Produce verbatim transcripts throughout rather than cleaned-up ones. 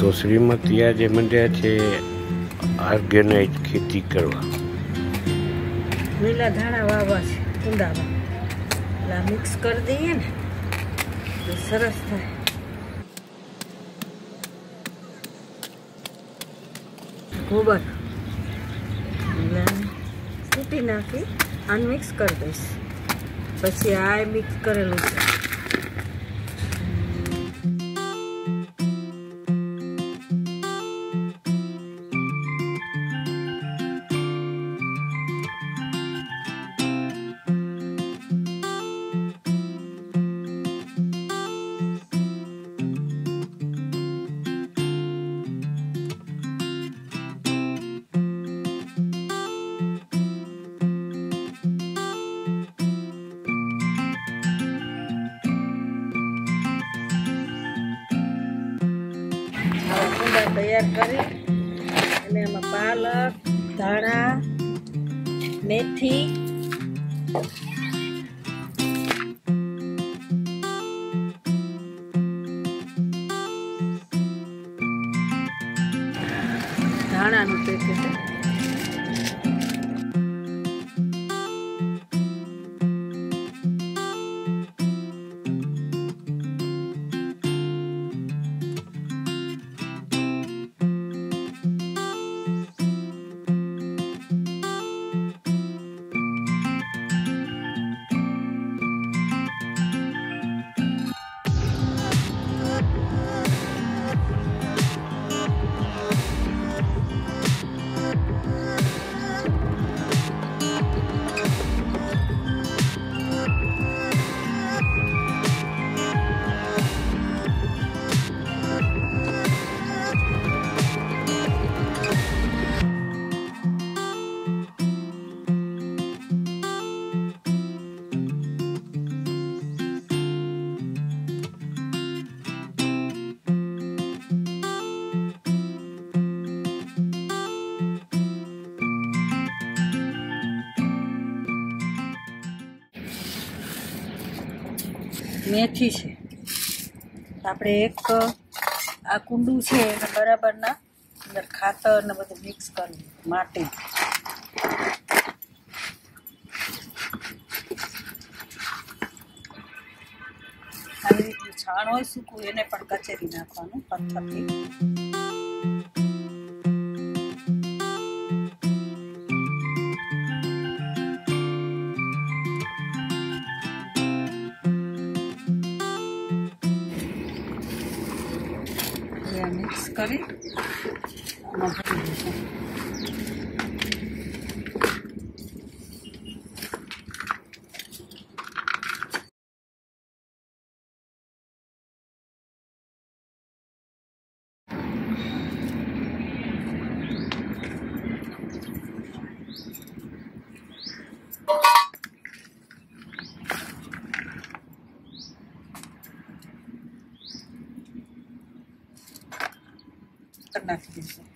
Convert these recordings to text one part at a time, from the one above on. તો શ્રીમતી આજે મંડ્યા છે ઓર્ગેનાઇઝ ખેતી કરવા. લીલા ધાણા વાવવા છે કુંડામાં, મિક્સ કરી દઈએ ને તો સરસ થાય. ગોબર સૂટી નાખી અને મિક્સ કરી દઈશ. પછી આ મિક્સ કરેલું છે. તૈયાર કરી અને એમાં પાલક, ધાણા, મેથી, ધાણાનું પેકેટ. મેથી છે આપણે એક આ કુંડું છે એને બરાબરના અંદર ખાતર ને બધું મિક્સ કરવું, માટી. આવી રીતનું છાણ હોય સૂકું એને પણ કચેરી નાખવાનું પથ્થરથી. મિક્સ કરી નાખી દઈશું.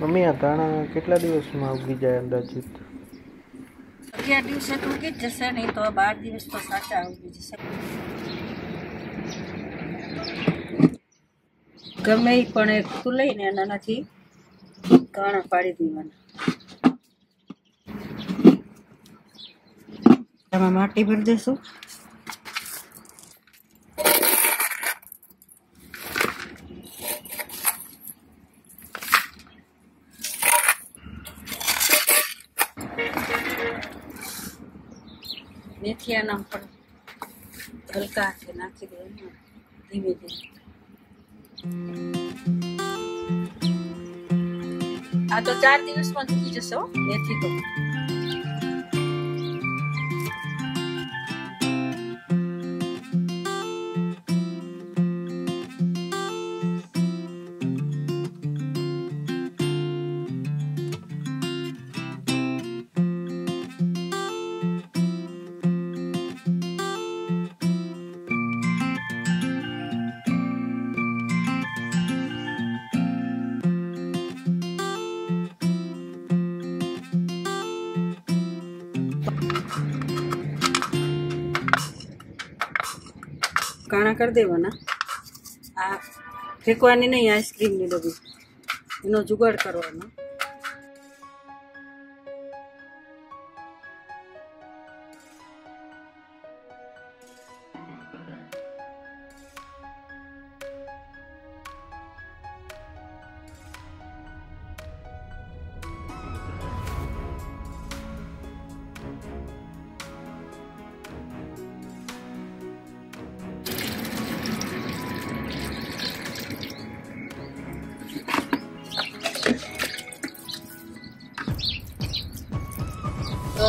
મમ્મી આ ધાણા કેટલા દિવસમાં ઉગી જાય અંદાજિત? અગિયાર દિવસે તો ઉગી જ જશે, નહીં તો બાર દિવસ તો સાચા ઉગી જશે. ગમે પણ એક લઈને એનાથી કાણા પાડી દેવાના. એમાં માટી ભરી દેશું. મેથી આના ઉપર હલકા હાથે નાખી દેવાનું ધીમે ધીમે. આ તો ચાર દિવસમાં ચૂકી જશો મેથી તો. काणा कर देवा ना आ फेंकवानी नहीं आइसक्रीम नी डबी एनो जुगाड़ करवानो। तो